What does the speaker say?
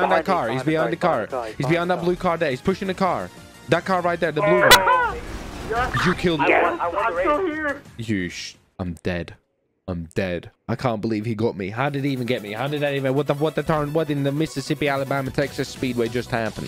behind that car. He's behind the car. He's behind that blue car there. He's pushing the car. That car right there, the blue one. You killed me. I'm still here. I'm dead. I'm dead. I can't believe he got me. How did he even get me? How did that even? What the turn? What in the Mississippi, Alabama, Texas Speedway just happened?